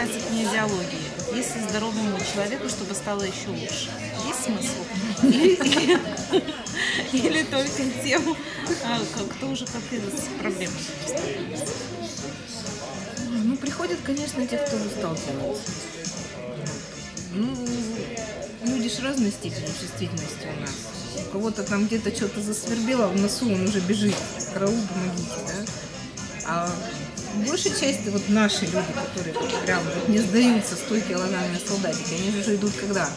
касается кинезиологии. Если здоровому человеку, чтобы стало еще лучше. Есть смысл? Или только тем, кто уже конкретно с проблемой? Ну, приходят, конечно, те, кто уже сталкивается. Ну, люди с разной степенью чувствительности у нас. У кого-то там где-то что-то засвербело в носу, он уже бежит. Караул, помогите, да? А большей части вот наши люди, которые прям вот не сдаются стойкие лояльные солдатики, они уже идут когда?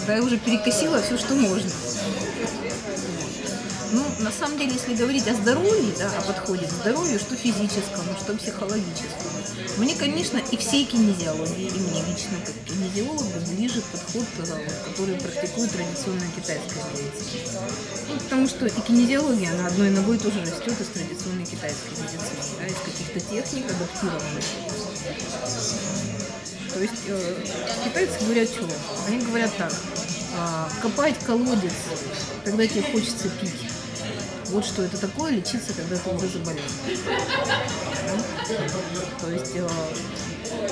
Когда я уже перекосила все, что можно. Ну, на самом деле, если говорить о здоровье, да, о подходе к здоровью, что физическому, что психологическому, мне, конечно, и всей кинезиологии, и мне лично как кинезиологу ближе подход, который практикует традиционная китайская медицина. Ну, потому что и кинезиология, она одной ногой тоже растет из традиционной китайской медицины, да, из каких-то техник, адаптированных. То есть китайцы говорят что? Они говорят так: копать колодец, когда тебе хочется пить. Вот что это такое — лечиться, когда ты уже заболел. То есть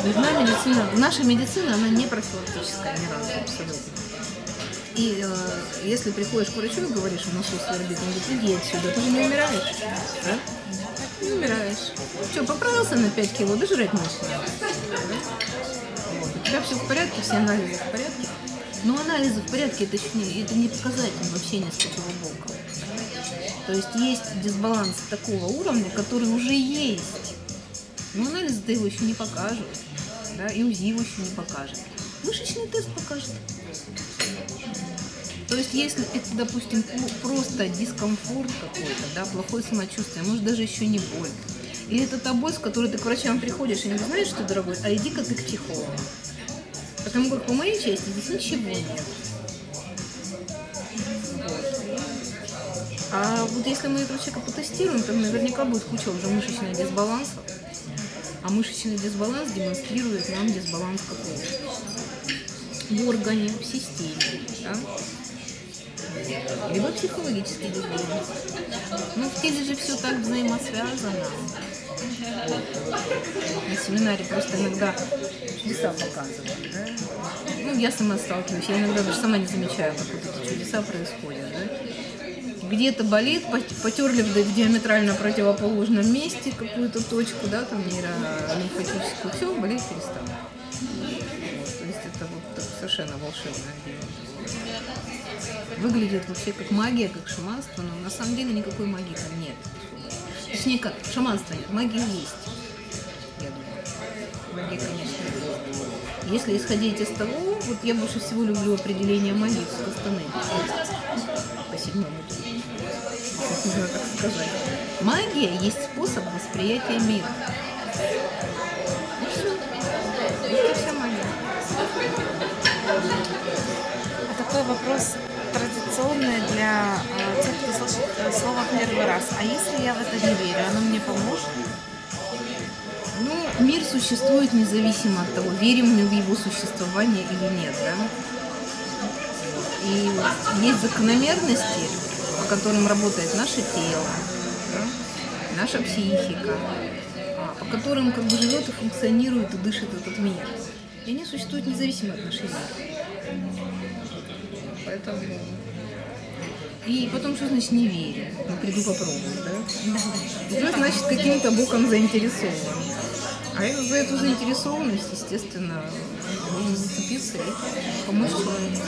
нужна медицина. Наша медицина, она не профилактическая ни разу, абсолютно. И если приходишь к врачу и говоришь, у нас свербит, он говорит: иди отсюда, ты же не умираешь. Да? Не умираешь. Что, поправился на 5 кило, да жрать начал. Вот. У тебя все в порядке, все анализы в порядке. Но анализы в порядке — это не показатель вообще ни с какого бока. То есть есть дисбаланс такого уровня, который уже есть. Но анализы-то его еще не покажут. Да, и УЗИ его еще не покажет. Мышечный тест покажет. То есть если это, допустим, просто дискомфорт какой-то, да, плохое самочувствие, может даже еще не боль. Или это та боль, с которой ты к врачам приходишь и не знаешь, что, дорогой, а иди-ка ты к психологу. Потому как по моей части здесь ничего нет. А вот если мы этого человека потестируем, то наверняка будет куча уже мышечных дисбалансов. А мышечный дисбаланс демонстрирует нам дисбаланс какого? В органе, в системе, да? Либо психологический дисбаланс. Ну, в теле же все так взаимосвязано. На семинаре просто иногда чудеса показывают, да? Ну, я сама сталкиваюсь, я иногда даже сама не замечаю, как вот эти чудеса происходят, да? Где-то болит, потерли в диаметрально противоположном месте какую-то точку, да, там нейролимфатическую, все, болит перестала. То есть это вот совершенно волшебное дело. Выглядит вообще как магия, как шаманство, но на самом деле никакой магии там нет. Точнее как, шаманство нет, магия есть, я думаю. Магия, конечно, есть. Если исходить из того, вот я больше всего люблю определение магии в Кастанэ. По седьмому. Можно так сказать. Магия есть способ восприятия мира. Это вся магия. А такой вопрос традиционный для тех, кто слышит слово первый раз. А если я в это не верю, оно мне поможет? Ну, мир существует независимо от того, верим мы в его существование или нет, да? И есть закономерности, по которым работает наше тело, да, наша психика, по которым как бы живет и функционирует и дышит этот мир. И они существуют независимо от нашей жизни. Поэтому... И потом, что значит не верю? Ну, приду попробовать, да? Уже, значит, каким-то боком заинтересован. А за эту заинтересованность, естественно, можно зацепиться и помочь человеку.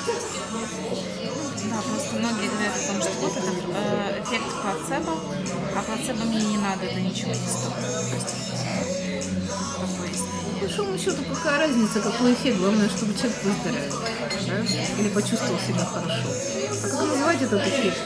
Да, просто многие говорят о том, что вот этот эффект плацебо, а плацебо мне не надо, это ничего не стоит. По большому счету, какая разница, какой эффект, главное, чтобы человек выздоровел, да? Или почувствовал себя хорошо. А как называть этот эффект?